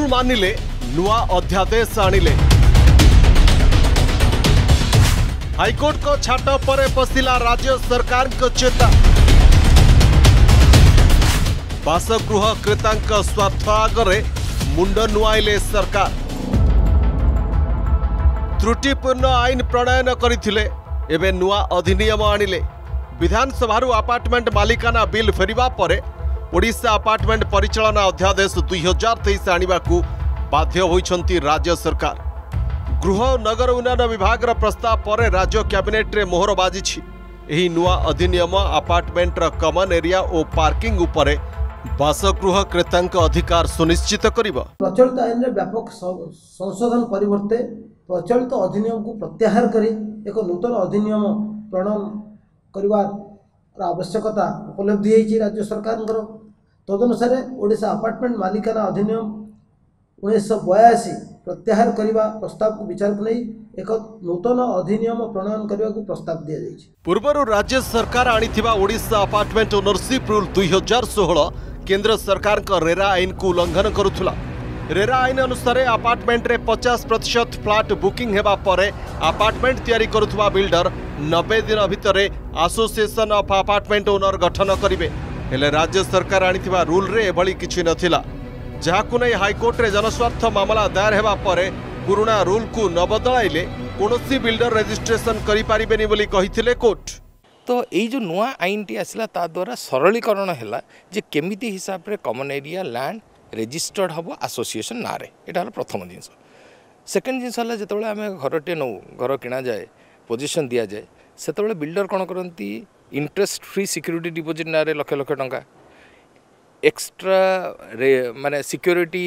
Rule मानिले नुआ अध्यादेश आनिले। High court को छाट पर पशिला राज्य सरकार को चेता। बासगृह क्रेता स्वार्थ आगे मुंड नुआईले सरकार। त्रुटिपूर्ण आईन प्रणयन करथिले एबे नुआ अधिनियम आनिले। विधानसभारू अपार्टमेंट मालिकाना बिल फेरिबा परे ओडिशा अपार्टमेंट परिचालना अध्यादेश 2023 आनिबाकू बाध्य होइछंती राज्य सरकार। गृह नगर उन्नयन विभाग प्रस्ताव पर राज्य कैबिनेट रे मोहर बाजी। एही नुआ अधिनियम अपार्टमेंट कमन एरिया और पार्किंग उपरे बासगृह क्रेता अधिकार सुनिश्चित करिबा। प्रचलित आईन रे व्यापक संशोधन परिवर्ते प्रचलित अधिनियम को प्रत्याहार कर एक नूतन अधिनियम प्रणयन करबार आवश्यकता उपलब्धि होईछि राज्य सरकार। तदनुसार ओडिशा अपार्टमेंट मालिकाना अधिनियम 1982 प्रत्याहार करने प्रस्ताव को विचार नहीं एक नूतन अधिनियम प्रणयन करने को प्रस्ताव दिया जाइए। पूर्व राज्य सरकार आनिथिबा ओडिशा अपार्टमेंट ओनरशिप रूल 2016 केन्द्र सरकार का रेरा आईन को उल्लंघन करुथुला। रेरा आईन अनुसार अपार्टमेंट रे 50% फ्लाट बुकिंग हेबा परे अपार्टमेंट तैयारी करुथुबा बिल्डर 90 दिन भितरे एसोसिएशन ऑफ अपार्टमेंट ओनर गठन करिवे। हेले राज्य सरकार आनिथिबा रूल रे एभली किछि नथिला। जहाकू नहीं हाईकोर्ट रे जनस्वार्थ मामला दायर हेबा परे पुराणा रूल को न बदलाइले कोनोसी बिल्डर रेजिस्ट्रेशन करि पारिबेनी बोली कहिथिले कोर्ट। तो एई जो नुआ आईन टी आसिला ता द्वारा सरलीकरण हैला जे केमिति हिसाब रे कॉमन एरिया लैंड रेजिस्टर्ड हबो एसोसिएशन ना रे। एटा हला प्रथम जिंस। सेकंड जिंस हला जेतबेला आमे घरटे नउ घर किना जाय पोजीशन दिया जाय सेतबेला बिल्डर कोन करंती इंटरेस्ट फ्री सिक्युरिटी डिपॉजिट ना रे लाख लाख टंका एक्स्ट्रा माने सिक्योरिटी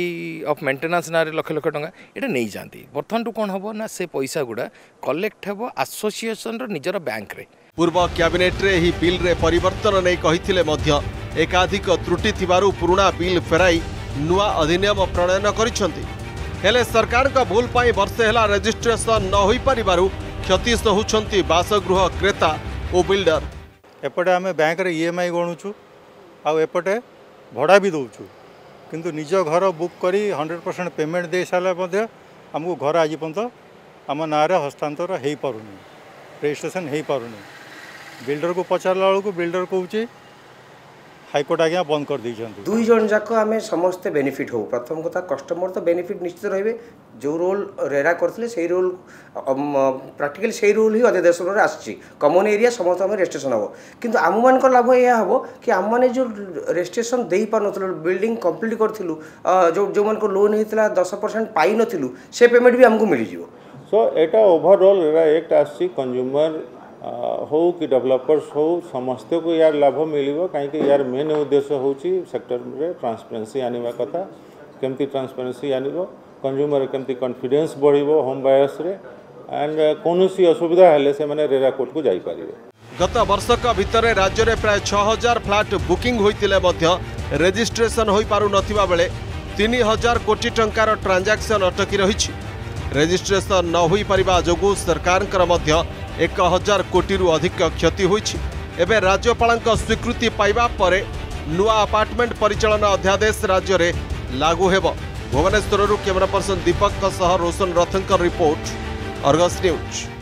ऑफ मेंटेनेंस ना लक्ष लक्ष टका एटा नहीं जानती। बर्थन टू कोन हबो ना से पैसा गुडा कलेक्ट हबो एसोसिएशन रो निजर बैंक रे। पूर्व कैबिनेट रे ही बिल रे परिवर्तन नै कहिथिले मध्य एकाधिक त्रुटि थिबारु पुराणा बिल फेराई नुआ अधिनियम प्रणयन करिसंती। हेले सरकार का भूल पाई वर्षे हला रजिस्ट्रेशन न होई परिबारु क्षति सहुछंती बासगृह क्रेता ओ बिल्डर। एपटे हमें बैंक रे ईएमआई गणुछु आ एपटे भड़ा भी दौचु किंतु निज घर बुक करी 100% पेमेंट दे सारे आमको घर आज पर्यंत आम ना हस्तांतर हो पारुनी रेजिस्ट्रेशन हो पारुनी। बिल्डर को पचारा बेलू बिल्डर कहे हाईकोर्ट आज्ञा बंद कर देइछंती। दुई जन जाक आम समस्ते बेनिफिट हो। प्रथम कथा कस्टमर तो बेनिफिट निश्चित रही जो रोल रेरा करते से रोल प्राक्टिकली से रोल ही अध्यादेश आसी कमन एरिया समस्त आम रेजिस्ट्रेशन हे कि आम मान लाभ यह हे कि आम मैंने जो रेजिस्ट्रेशन दे पार्लू बिल्डिंग कम्प्लीट करूँ जो जो मान लोन होता 10% पाई नु से पेमेंट भी आमको मिल जाव। सो एटा ओभरऑल एक्ट आसी कंज्यूमर हो कि डेवलपर्स हो समस्त को यार लाभ मिल कहीं यार मेन उद्देश्य हूँ सेक्टर में ट्रांसपेरेन्सी आने कथा केमती ट्रांसपेरेन्सी आन कंज्यूमर केमती कॉन्फिडेंस बढ़ होम बायर्स एंड कौन सी असुविधा हेले से माने रेरा कोर्ट को जाई पारिबे। गत वर्षक भितर राज्य में प्राय 6000 फ्लाट बुकिंग होइतिले मध्य रेजिस्ट्रेशन हो पारु नथिबा बेले 3000 कोटी टंकार ट्रांजैक्शन अटकी रहिछि। रेजिस्ट्रेशन न होई परिबा जोगु सरकार कर मध्य 1000 कोटी रु अधिक क्षति होइछि। एबे राज्यपालक स्वीकृति पाइबा परे नुआ अपार्टमेंट परिचालन अध्यादेश राज्य रे लागू हेबो। भुवनेश्वर कैमरा पर्सन दीपक का सह रोशन रथंकर रिपोर्ट, अर्गस न्यूज।